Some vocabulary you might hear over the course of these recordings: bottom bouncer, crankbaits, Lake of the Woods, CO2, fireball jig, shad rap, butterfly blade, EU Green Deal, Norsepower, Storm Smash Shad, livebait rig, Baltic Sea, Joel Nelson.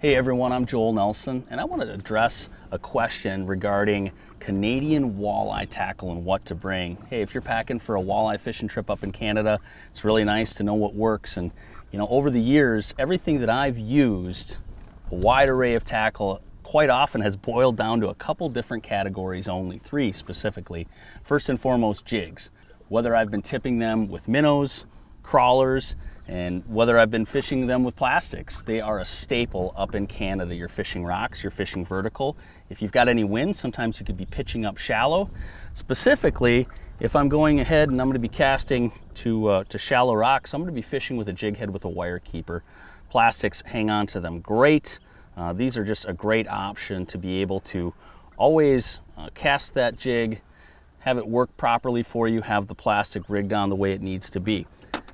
Hey everyone, I'm Joel Nelson, and I want to address a question regarding Canadian walleye tackle and what to bring. Hey, if you're packing for a walleye fishing trip up in Canada, it's really nice to know what works. And you know, over the years, everything that I've used, a wide array of tackle, quite often has boiled down to a couple different categories, only three specifically. First and foremost, jigs. Whether I've been tipping them with minnows, crawlers, and whether I've been fishing them with plastics, they are a staple up in Canada. You're fishing rocks, you're fishing vertical. If you've got any wind, sometimes you could be pitching up shallow. Specifically, if I'm going ahead and I'm going to be casting to shallow rocks, I'm going to be fishing with a jig head with a wire keeper. Plastics, hang on to them great. These are just a great option to be able to always cast that jig, have it work properly for you, have the plastic rigged on the way it needs to be.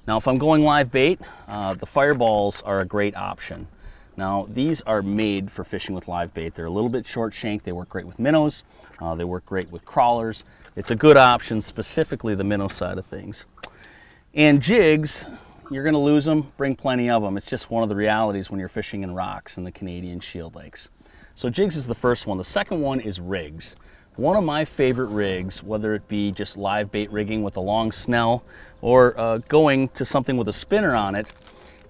Now, if I'm going live bait, the fireballs are a great option. Now, these are made for fishing with live bait. They're a little bit short shank. They work great with minnows. They work great with crawlers. It's a good option, specifically the minnow side of things. And jigs, you're gonna lose them, bring plenty of them. It's just one of the realities when you're fishing in rocks in the Canadian Shield Lakes. So jigs is the first one. The second one is rigs. One of my favorite rigs, whether it be just live bait rigging with a long snell or going to something with a spinner on it,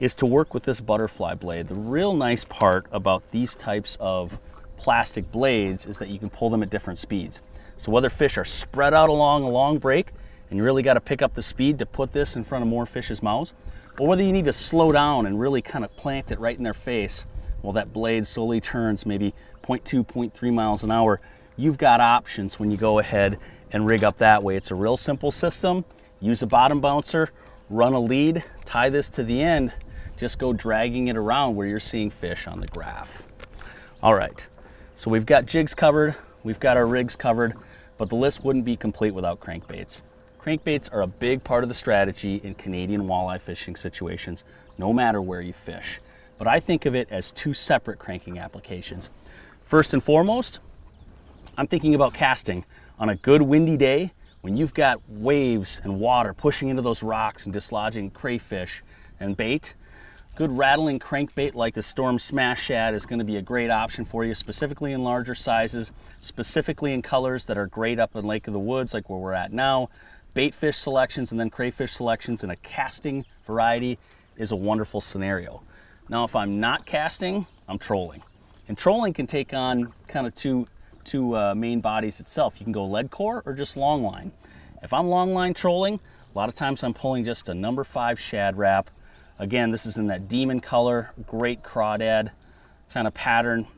is to work with this butterfly blade. The real nice part about these types of plastic blades is that you can pull them at different speeds. So whether fish are spread out along a long break and you really got to pick up the speed to put this in front of more fish's mouths, or whether you need to slow down and really kind of plant it right in their face while that blade slowly turns maybe 0.2, 0.3 miles an hour, you've got options when you go ahead and rig up that way. It's a real simple system. Use a bottom bouncer, run a lead, tie this to the end, just go dragging it around where you're seeing fish on the graph. All right, so we've got jigs covered, we've got our rigs covered, but the list wouldn't be complete without crankbaits. Crankbaits are a big part of the strategy in Canadian walleye fishing situations, no matter where you fish. But I think of it as two separate cranking applications. First and foremost, I'm thinking about casting on a good windy day when you've got waves and water pushing into those rocks and dislodging crayfish and bait. Good rattling crankbait like the Storm Smash Shad is going to be a great option for you, specifically in larger sizes, specifically in colors that are great up in Lake of the Woods like where we're at now. Bait fish selections and then crayfish selections in a casting variety is a wonderful scenario. Now, if I'm not casting, I'm trolling. And trolling can take on kind of two main bodies itself. You can go lead core or just long line. If I'm long line trolling, a lot of times I'm pulling just a #5 Shad Rap. Again, this is in that demon color, great crawdad kind of pattern.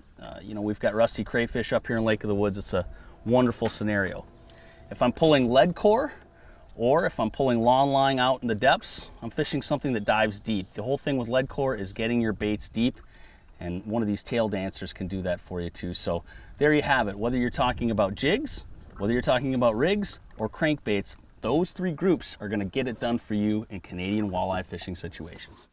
You know, we've got rusty crayfish up here in Lake of the Woods. It's a wonderful scenario. If I'm pulling lead core or if I'm pulling long line out in the depths, I'm fishing something that dives deep. The whole thing with lead core is getting your baits deep, and one of these tail dancers can do that for you too. So there you have it. Whether you're talking about jigs, whether you're talking about rigs or crankbaits, those three groups are going to get it done for you in Canadian walleye fishing situations.